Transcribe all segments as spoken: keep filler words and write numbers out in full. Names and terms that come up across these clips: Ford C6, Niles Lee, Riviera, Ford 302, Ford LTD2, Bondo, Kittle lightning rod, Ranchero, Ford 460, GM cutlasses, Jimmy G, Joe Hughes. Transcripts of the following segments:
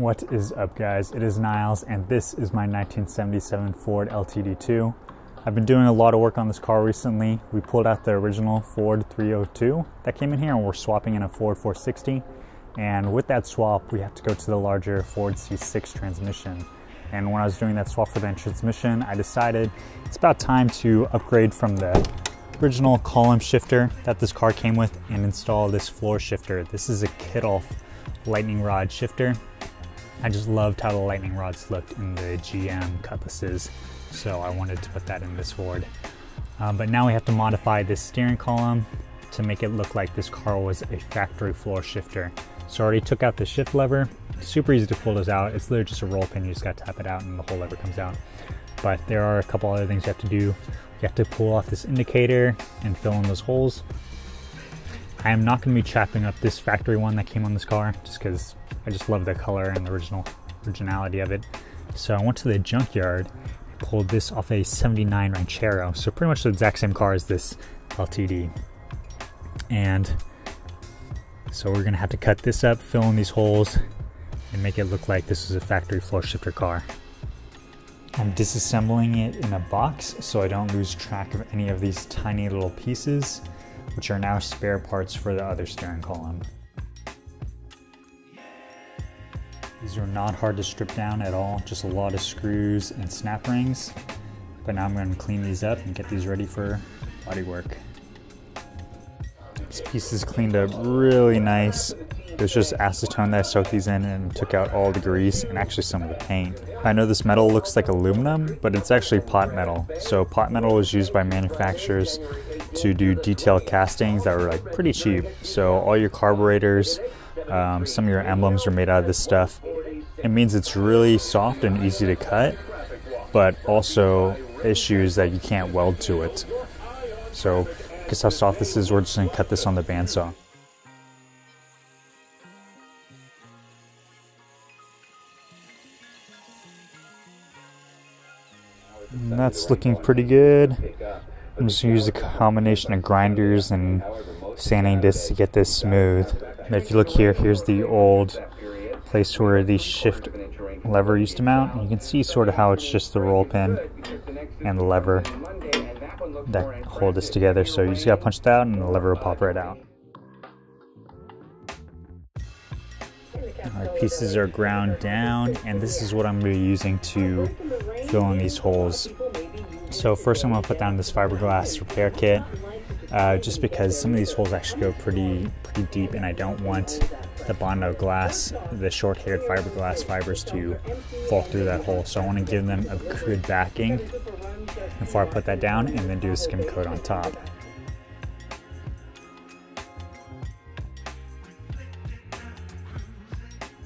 What is up, guys? It is Niles, and this is my nineteen seventy-seven Ford L T D two. I've been doing a lot of work on this car recently. We pulled out the original Ford three oh two that came in here, and we're swapping in a Ford four sixty. And with that swap, we have to go to the larger Ford C six transmission. And when I was doing that swap for the transmission, I decided it's about time to upgrade from the original column shifter that this car came with and install this floor shifter. This is a Kittle lightning rod shifter. I just loved how the lightning rods looked in the G M cutlasses, so I wanted to put that in this Ford. Um, but now we have to modify this steering column to make it look like this car was a factory floor shifter. So I already took out the shift lever. Super easy to pull this out. It's literally just a roll pin. You just got to tap it out and the whole lever comes out. But there are a couple other things you have to do. You have to pull off this indicator and fill in those holes. I am not going to be chopping up this factory one that came on this car just because I just love the color and the original originality of it. So I went to the junkyard and pulled this off a seventy-nine Ranchero. So pretty much the exact same car as this L T D. And so we're going to have to cut this up, fill in these holes, and make it look like this is a factory floor shifter car. I'm disassembling it in a box so I don't lose track of any of these tiny little pieces, which are now spare parts for the other steering column. These are not hard to strip down at all, just a lot of screws and snap rings. But now I'm going to clean these up and get these ready for bodywork. This piece is cleaned up really nice. There's just acetone that I soaked these in and took out all the grease and actually some of the paint. I know this metal looks like aluminum, but it's actually pot metal. So pot metal is used by manufacturers to do detail castings that were like pretty cheap. So all your carburetors, um, some of your emblems are made out of this stuff. It means it's really soft and easy to cut, but also issues that you can't weld to it. So guess how soft this is, we're just gonna cut this on the bandsaw. And that's looking pretty good. I'm just gonna use a combination of grinders and sanding discs to get this smooth. And if you look here, here's the old place where the shift lever used to mount. And you can see sort of how it's just the roll pin and the lever that hold this together. So you just gotta punch that out and the lever will pop right out. Our pieces are ground down, and this is what I'm gonna be using to fill in these holes. So first I'm gonna put down this fiberglass repair kit, uh, just because some of these holes actually go pretty, pretty deep, and I don't want the Bondo glass, the short-haired fiberglass fibers, to fall through that hole. So I wanna give them a good backing before I put that down, and then do a skim coat on top.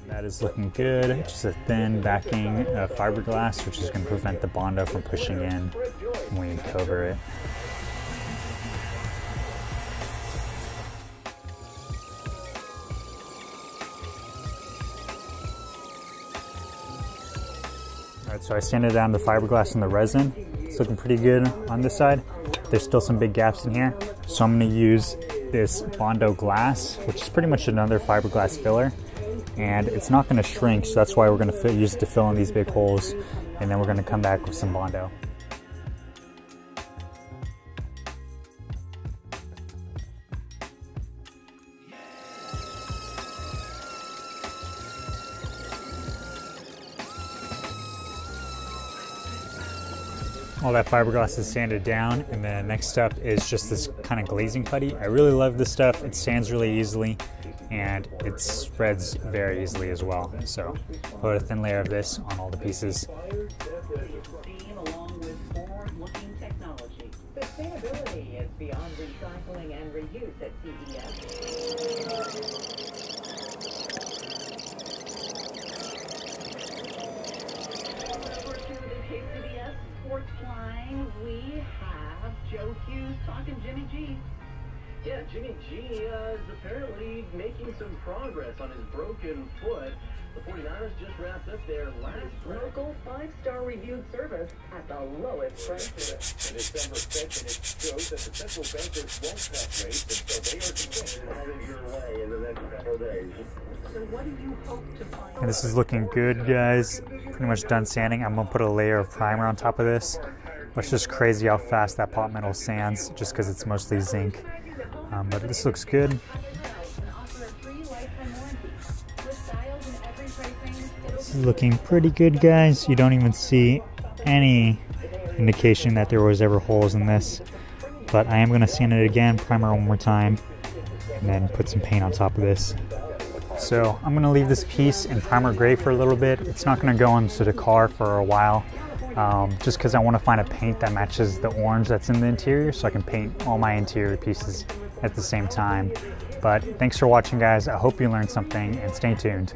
That is looking good. Just a thin backing of fiberglass, which is going to prevent the Bondo from pushing in when you cover it. Alright, so I sanded down the fiberglass and the resin. It's looking pretty good on this side. There's still some big gaps in here, so I'm going to use this Bondo glass, which is pretty much another fiberglass filler, and it's not going to shrink, so that's why we're going to use it to fill in these big holes, and then we're going to come back with some Bondo. All that fiberglass is sanded down, and then next step is just this kind of glazing putty. I really love this stuff. It sands really easily, and it spreads very easily as well. So put a thin layer of this on all the pieces. Line, we have Joe Hughes talking Jimmy G. Yeah, Jimmy G uh, is apparently making some progress on his broken foot. The forty-niners just wrapped up their last local five-star reviewed service at the lowest price. The December Fed minutes shows that the central bankers won't cut rates until they are convinced out of your way in the next several days. So what do you hope to find? And this is looking good, guys. Pretty much done sanding. I'm going to put a layer of primer on top of this. But it's just crazy how fast that pot metal sands just because it's mostly zinc. Um, but this looks good. This is looking pretty good, guys. You don't even see any indication that there was ever holes in this. But I am going to sand it again, primer one more time, and then put some paint on top of this. So I'm going to leave this piece in primer gray for a little bit. It's not going to go into the car for a while. Um, just because I want to find a paint that matches the orange that's in the interior so I can paint all my interior pieces at the same time. But thanks for watching, guys. I hope you learned something, and stay tuned.